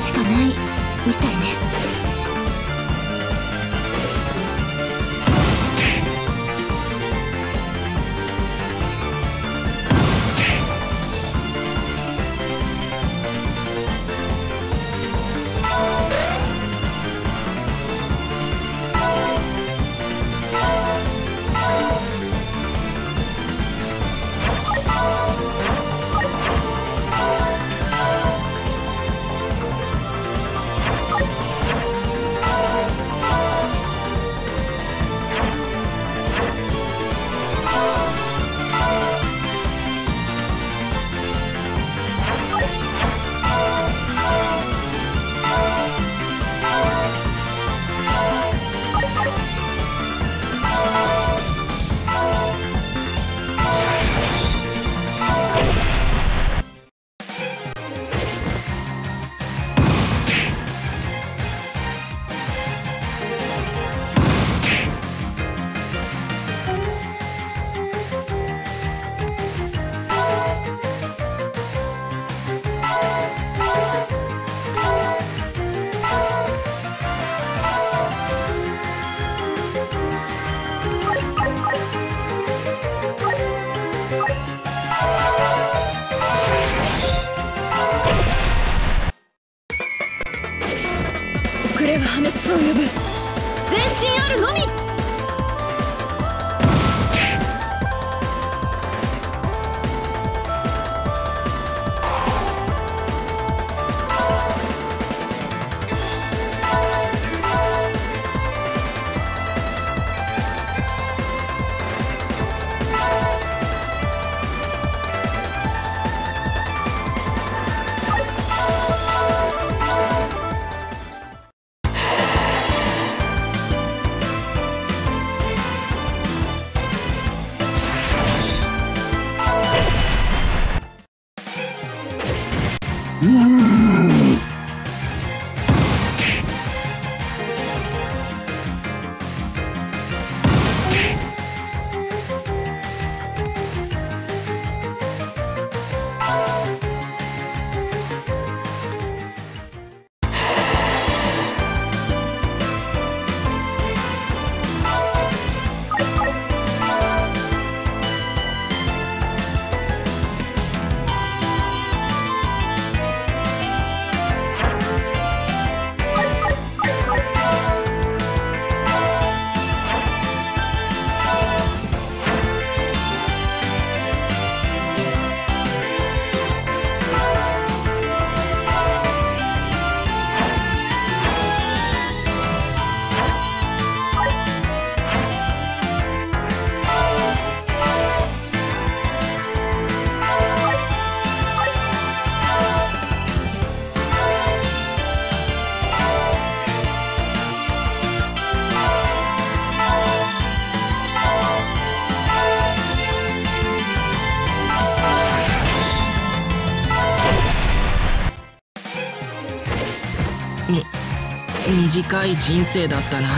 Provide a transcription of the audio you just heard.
うしかないみたいね。短い人生だったな。